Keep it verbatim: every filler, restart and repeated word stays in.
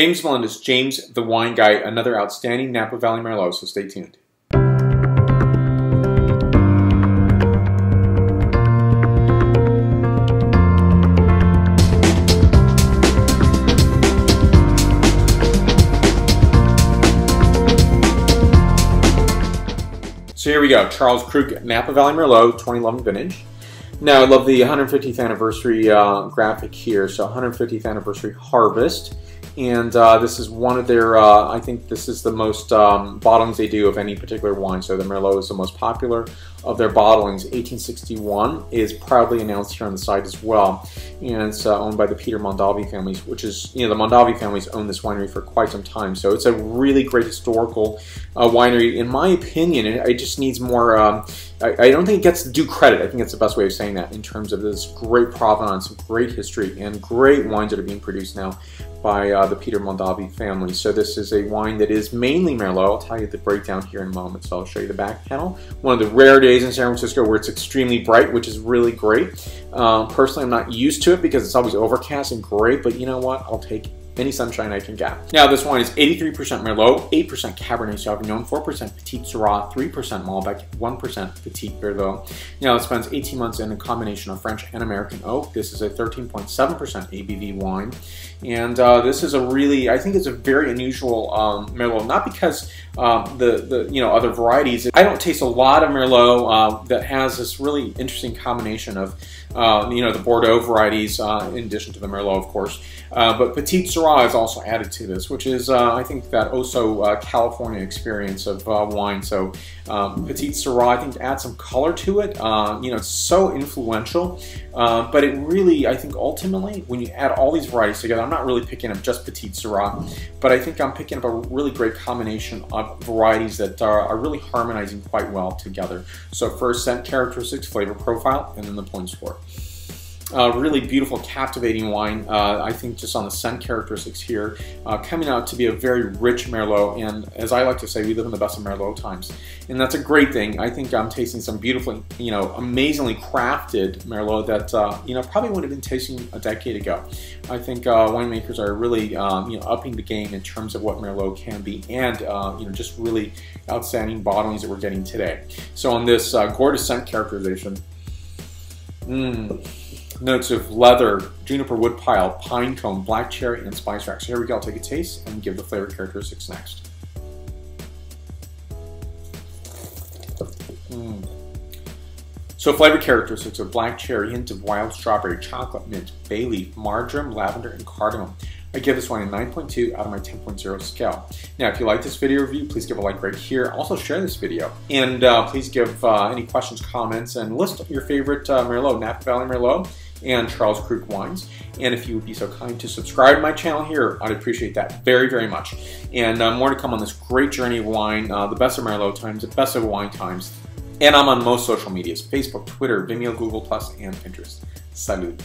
James Melendez, James the Wine Guy, another outstanding Napa Valley Merlot, so stay tuned. So here we go, Charles Krug, Napa Valley Merlot, twenty eleven vintage. Now I love the one hundred fiftieth anniversary uh, graphic here, so one hundred fiftieth anniversary harvest. And uh, this is one of their, uh, I think this is the most um, bottlings they do of any particular wine. So the Merlot is the most popular of their bottlings. eighteen sixty-one is proudly announced here on the site as well. And it's uh, owned by the Peter Mondavi families, which is, you know, the Mondavi families own this winery for quite some time. So it's a really great historical uh, winery. In my opinion, it, it just needs more, um, I, I don't think it gets due credit. I think that's the best way of saying that in terms of this great provenance, great history, and great wines that are being produced now by uh, the Peter Mondavi family. So this is a wine that is mainly Merlot. I'll tell you the breakdown here in a moment, so I'll show you the back panel. One of the rare days in San Francisco where it's extremely bright, which is really great. Uh, personally, I'm not used to it because it's always overcast and gray, but you know what, I'll take any sunshine I can get. Now this wine is eighty-three percent Merlot, eight percent Cabernet Sauvignon, four percent Petit Syrah, three percent Malbec, one percent Petite Verdot. Now it spends eighteen months in a combination of French and American oak. This is a thirteen point seven percent A B V wine. And uh, this is a really, I think it's a very unusual um, Merlot, not because um, the, the, you know, other varieties. I don't taste a lot of Merlot uh, that has this really interesting combination of, uh, you know, the Bordeaux varieties uh, in addition to the Merlot, of course. Uh, but Petite Syrah is also added to this, which is, uh, I think, that also uh, California experience of uh, wine. So um, Petite Syrah, I think, adds some color to it. Uh, you know, it's so influential, uh, but it really, I think, ultimately, when you add all these varieties together, I'm not really picking up just Petite Syrah, but I think I'm picking up a really great combination of varieties that are, are really harmonizing quite well together. So first, scent characteristics, flavor profile, and then the point score. Uh, really beautiful, captivating wine, uh, I think, just on the scent characteristics here. Uh, coming out to be a very rich Merlot, and as I like to say, we live in the best of Merlot times. And that's a great thing. I think I'm tasting some beautifully, you know, amazingly crafted Merlot that, uh, you know, probably would have been tasting a decade ago. I think uh, winemakers are really, um, you know, upping the game in terms of what Merlot can be and, uh, you know, just really outstanding bottlings that we're getting today. So on this uh, gorgeous scent characterization, mmm. notes of leather, juniper wood pile, pine cone, black cherry, and spice rack. So here we go, I'll take a taste and give the flavor characteristics next. Mm. So flavor characteristics of black cherry, hint of wild strawberry, chocolate mint, bay leaf, marjoram, lavender, and cardamom. I give this wine a nine point two out of my ten point zero scale. Now, if you like this video review, please give a like right here. Also, share this video. And uh, please give uh, any questions, comments, and list your favorite uh, Merlot, Napa Valley Merlot, and Charles Krug wines. And if you would be so kind to subscribe to my channel here, I'd appreciate that very, very much. And uh, more to come on this great journey of wine, uh, the best of Merlot times, the best of wine times. And I'm on most social medias, Facebook, Twitter, Vimeo, Google Plus, and Pinterest. Salut.